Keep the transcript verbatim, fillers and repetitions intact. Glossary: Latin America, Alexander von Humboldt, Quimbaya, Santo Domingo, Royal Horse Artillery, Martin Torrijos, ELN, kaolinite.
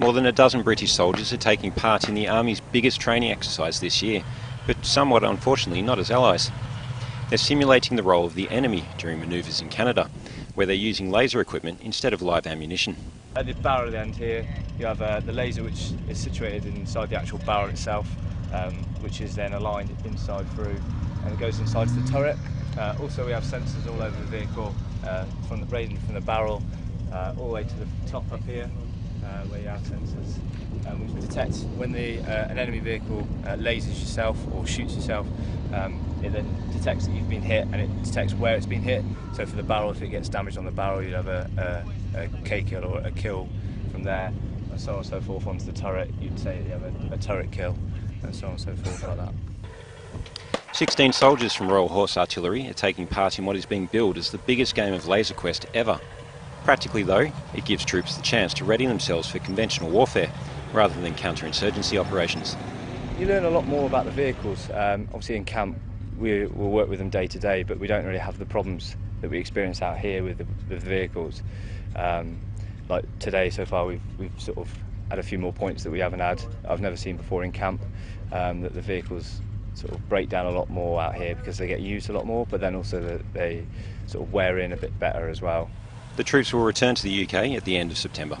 More than a dozen British soldiers are taking part in the Army's biggest training exercise this year, but somewhat unfortunately not as allies. They're simulating the role of the enemy during manoeuvres in Canada, where they're using laser equipment instead of live ammunition. At the barrel end here, you have uh, the laser, which is situated inside the actual barrel itself, um, which is then aligned inside through, and it goes inside to the turret. Uh, also, we have sensors all over the vehicle, uh, from the ranging from the barrel uh, all the way to the top up here, uh, where you have sensors, um, which detect when the, uh, an enemy vehicle uh, lasers yourself or shoots yourself. Um, it then detects that you've been hit, and it detects where it's been hit. So for the barrel, if it gets damaged on the barrel, you'd have a, a, a K-kill or a kill from there, and so on and so forth. Onto the turret, you'd say you have a, a turret kill, and so on and so forth like that. sixteen soldiers from Royal Horse Artillery are taking part in what is being billed as the biggest game of laser quest ever. Practically though, it gives troops the chance to ready themselves for conventional warfare rather than counterinsurgency operations. You learn a lot more about the vehicles. Um, obviously in camp we will work with them day to day, but we don't really have the problems that we experience out here with the, with the vehicles. Um, like today so far we've, we've sort of had a few more points that we haven't had, I've never seen before in camp, um, that the vehicles sort of break down a lot more out here because they get used a lot more, but then also that they sort of wear in a bit better as well. The troops will return to the U K at the end of September.